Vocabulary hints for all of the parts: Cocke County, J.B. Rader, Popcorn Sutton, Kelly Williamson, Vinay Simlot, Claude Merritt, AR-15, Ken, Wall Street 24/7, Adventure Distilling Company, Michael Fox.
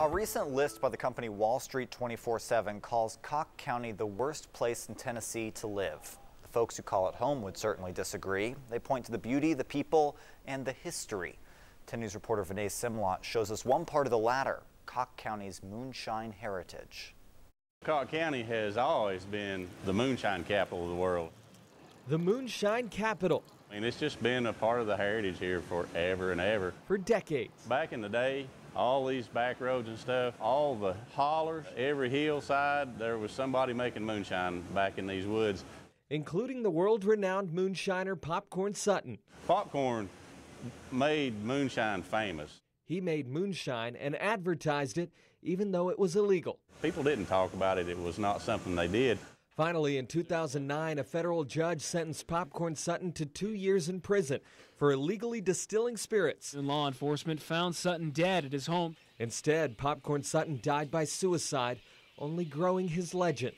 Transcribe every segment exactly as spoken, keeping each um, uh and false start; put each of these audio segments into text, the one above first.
A recent list by the company Wall Street twenty-four seven calls Cocke County the worst place in Tennessee to live. The folks who call it home would certainly disagree. They point to the beauty, the people, and the history. ten News reporter Vinay Simlot shows us one part of the latter, Cocke County's moonshine heritage. Cocke County has always been the moonshine capital of the world. The moonshine capital. I mean, it's just been a part of the heritage here forever and ever. For decades. Back in the day, all these back roads and stuff, all the hollers, every hillside, there was somebody making moonshine back in these woods. Including the world-renowned moonshiner Popcorn Sutton. Popcorn made moonshine famous. He made moonshine and advertised it, even though it was illegal. People didn't talk about it. It was not something they did. Finally, in two thousand nine, a federal judge sentenced Popcorn Sutton to two years in prison for illegally distilling spirits. And law enforcement found Sutton dead at his home. Instead, Popcorn Sutton died by suicide, only growing his legend.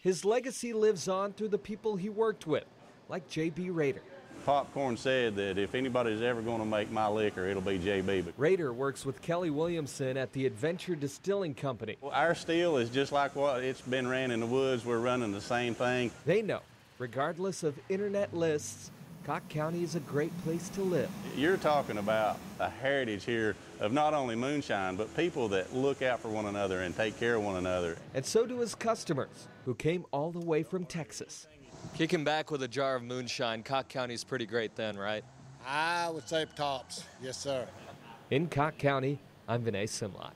His legacy lives on through the people he worked with, like J B Rader. Popcorn said that if anybody's ever going to make my liquor, it'll be J B. But Rader works with Kelly Williamson at the Adventure Distilling Company. Well, our still is just like what it's been ran in the woods. We're running the same thing. They know, regardless of internet lists, Cocke County is a great place to live. You're talking about a heritage here of not only moonshine, but people that look out for one another and take care of one another. And so do his customers, who came all the way from Texas. Kicking back with a jar of moonshine, Cocke County's pretty great then, right? I would say tops, yes, sir. In Cocke County, I'm Vinay Simlot.